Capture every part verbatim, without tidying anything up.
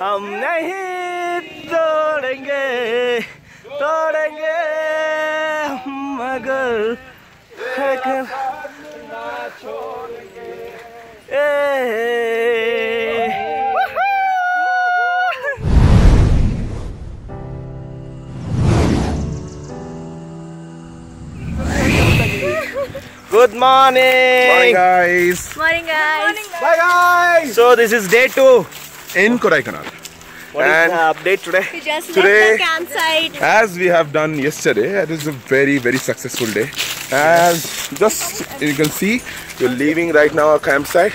हम नहीं तोड़ेंगे तोड़ेंगे मगर छोड़ेंगे Good morning. Morning guys. Morning guys. Morning guys. Bye guys. So this is day two in Kodaikanal. What and is the update today? We just today, left the campsite. As we have done yesterday, it is a very very successful day. As just you can see, we're leaving right now our campsite,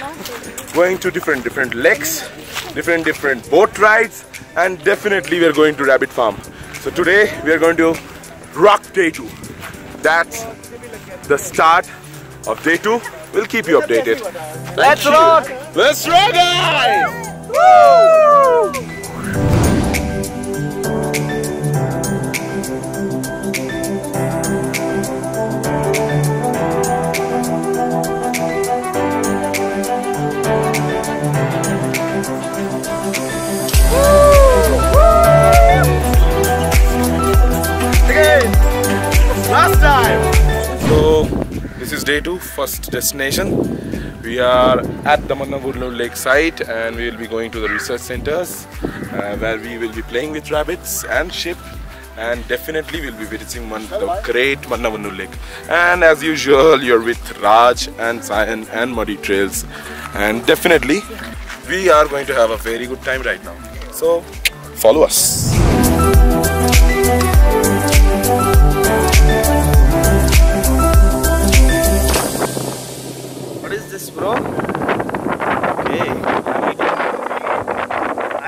going to different different lakes, different different boat rides, and definitely we are going to Rabbit Farm. So today we are going to rock day two. That's the start of day two. We'll keep you updated. Let's rock! Let's rock, guys! Woo! Day two, first destination. We are at the Mannavanur Lake site and we will be going to the research centers uh, where we will be playing with rabbits and sheep, and definitely we will be visiting one, the great Mannavanur Lake. And as usual, you're with Raj and Saiyan and Muddie Trails, and definitely we are going to have a very good time right now. So follow us. This bro? Okay. Are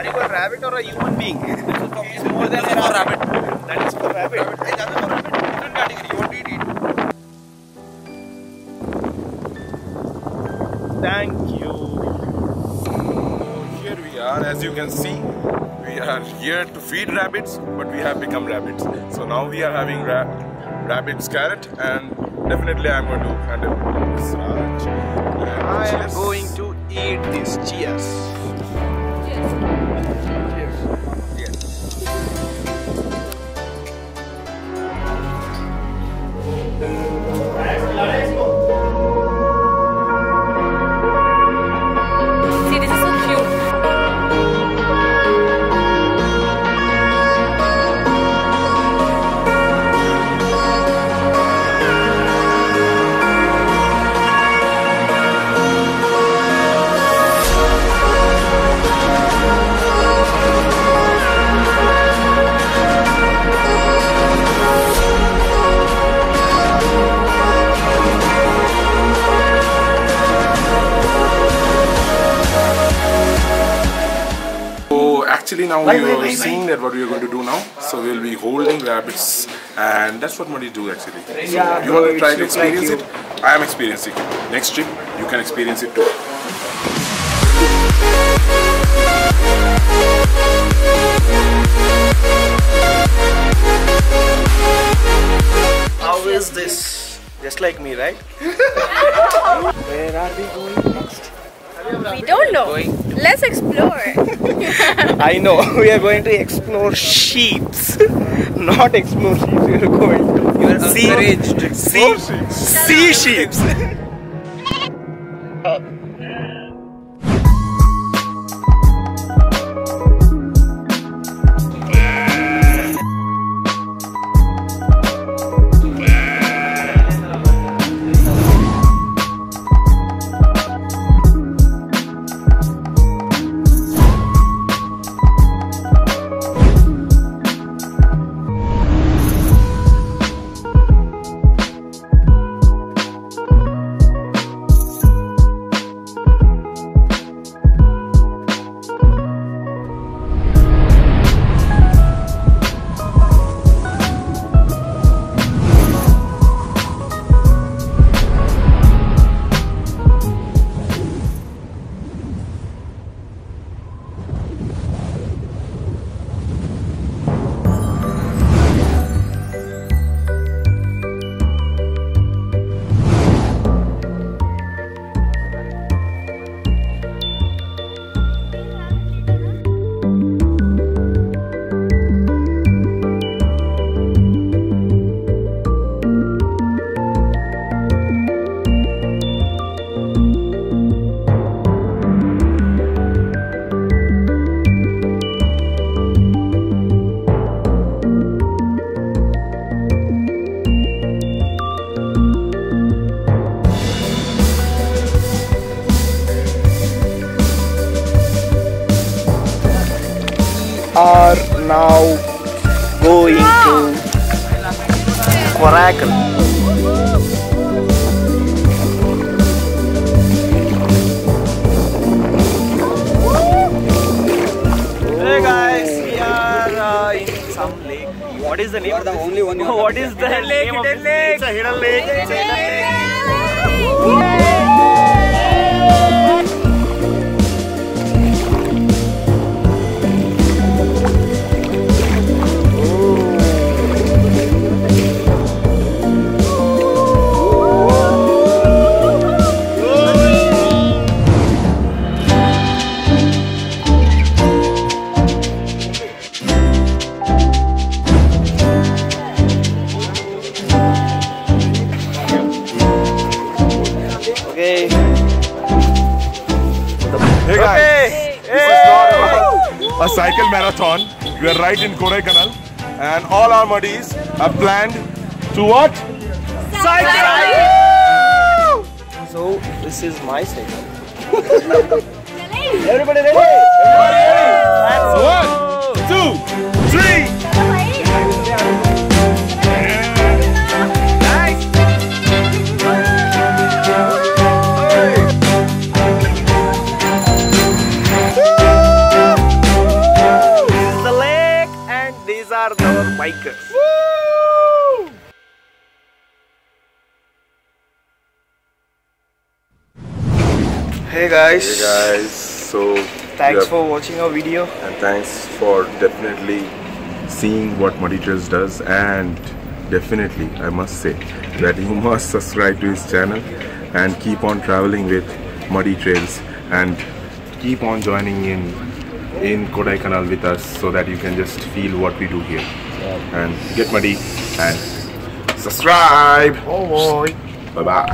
you a rabbit or a human being? It's more than a rabbit. That is for rabbit. That is for rabbit. Different category. What do you do? Thank you. So here we are. As you can see, we are here to feed rabbits, but we have become rabbits. So now we are having ra rabbit's carrot, and definitely I'm going to handle this. Raj. I am going to eat this. Cheers. Cheers. Cheers. See, this is so cute. Actually, now we are seeing that what we are going to do now. So we will be holding rabbits, and that's what Muddie do actually. So you want to try to experience it? I am experiencing it. Next trip, you can experience it too. How is this? Just like me, right? Where are we going next? We don't know. Let's explore. I know. We are going to explore sheeps. Not explore sheeps. We are going to you are sea, to sea, sea sheeps. are now going to Kodaikanal. Hey guys, we are uh, in some lake. What is the name? You are the only one. You what is the hidden name? Hidden lake. It's a hidden lake. It's a hidden lake. Hey guys, hey. This hey. is not a cycle marathon. We are right in Kodaikanal, and all our muddies are planned to what? Cycle! cycle. So this is my cycle. Everybody ready? Everybody ready? One, two, three. Bikers. Woo! Hey guys. Hey guys. So thanks for watching our video. And thanks for definitely seeing what Muddie Trails does, and definitely I must say that you must subscribe to his channel and keep on traveling with Muddie Trails and keep on joining in in Kodaikanal with us, so that you can just feel what we do here. And get muddy and subscribe. Oh, bye bye.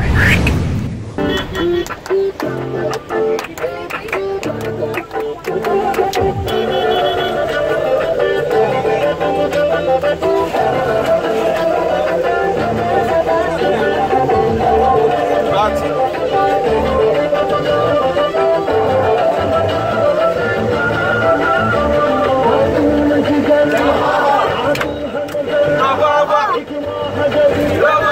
Bravo!